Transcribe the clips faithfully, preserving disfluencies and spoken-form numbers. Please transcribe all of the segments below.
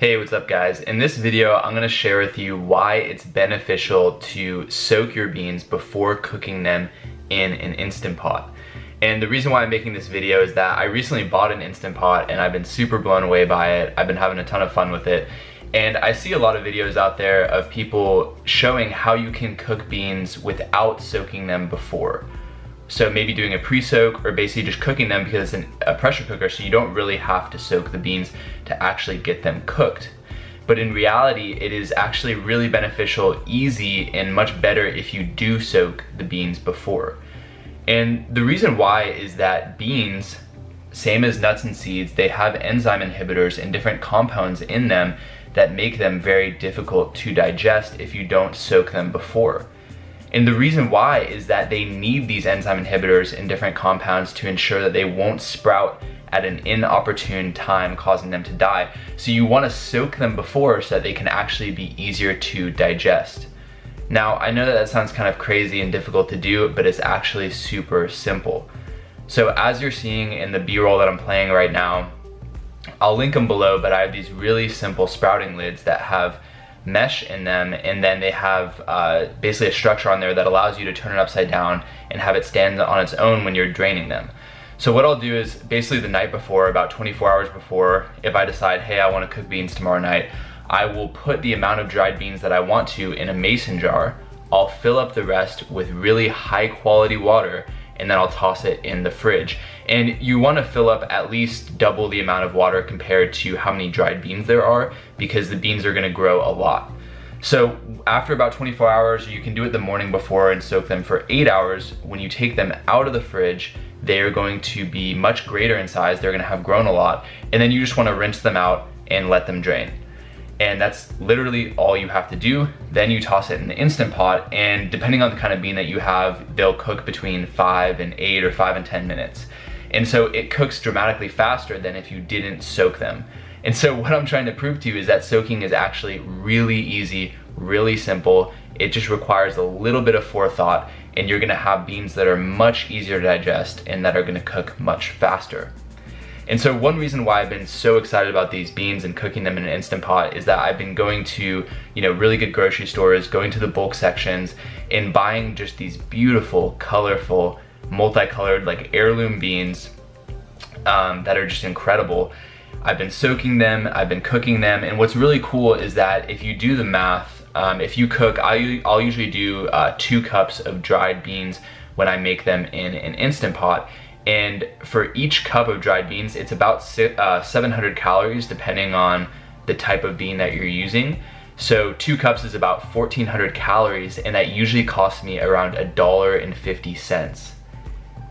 Hey, what's up guys? In this video, I'm gonna share with you why it's beneficial to soak your beans before cooking them in an Instant Pot. And the reason why I'm making this video is that I recently bought an Instant Pot and I've been super blown away by it. I've been having a ton of fun with it. And I see a lot of videos out there of people showing how you can cook beans without soaking them before. So maybe doing a pre-soak or basically just cooking them because it's an, a pressure cooker, so you don't really have to soak the beans to actually get them cooked. But in reality, it is actually really beneficial, easy, and much better if you do soak the beans before. And the reason why is that beans, same as nuts and seeds, they have enzyme inhibitors and different compounds in them that make them very difficult to digest if you don't soak them before. And the reason why is that they need these enzyme inhibitors and different compounds to ensure that they won't sprout at an inopportune time, causing them to die. So you want to soak them before so that they can actually be easier to digest. Now, I know that that sounds kind of crazy and difficult to do, but it's actually super simple. So as you're seeing in the B-roll that I'm playing right now, I'll link them below, but I have these really simple sprouting lids that have mesh in them, and then they have uh, basically a structure on there that allows you to turn it upside down and have it stand on its own when you're draining them. So what I'll do is basically the night before, about twenty-four hours before, if I decide, hey, I want to cook beans tomorrow night, I will put the amount of dried beans that I want to in a mason jar. I'll fill up the rest with really high quality water, and then I'll toss it in the fridge. And you wanna fill up at least double the amount of water compared to how many dried beans there are, because the beans are gonna grow a lot. So after about twenty-four hours, you can do it the morning before and soak them for eight hours. When you take them out of the fridge, they are going to be much greater in size, they're gonna have grown a lot, and then you just wanna rinse them out and let them drain. And that's literally all you have to do. Then you toss it in the Instant Pot, and depending on the kind of bean that you have, they'll cook between five and eight or five and ten minutes. And so it cooks dramatically faster than if you didn't soak them. And so what I'm trying to prove to you is that soaking is actually really easy, really simple. It just requires a little bit of forethought, and you're gonna have beans that are much easier to digest and that are gonna cook much faster. And so one reason why I've been so excited about these beans and cooking them in an Instant Pot is that I've been going to, you know, really good grocery stores, going to the bulk sections, and buying just these beautiful, colorful, multicolored, like heirloom beans um, that are just incredible. I've been soaking them, I've been cooking them, and what's really cool is that if you do the math, um, if you cook, I, I'll usually do uh, two cups of dried beans when I make them in an Instant Pot. And for each cup of dried beans, it's about uh, seven hundred calories depending on the type of bean that you're using. So two cups is about fourteen hundred calories, and that usually costs me around a dollar and fifty cents.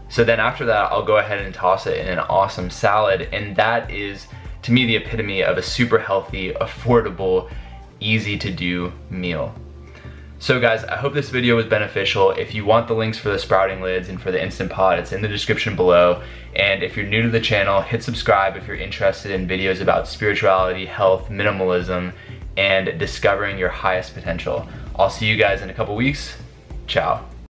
So then after that, I'll go ahead and toss it in an awesome salad, and that is, to me, the epitome of a super healthy, affordable, easy to do meal. So guys, I hope this video was beneficial. If you want the links for the sprouting lids and for the Instant Pot, it's in the description below. And if you're new to the channel, hit subscribe if you're interested in videos about spirituality, health, minimalism, and discovering your highest potential. I'll see you guys in a couple weeks. Ciao.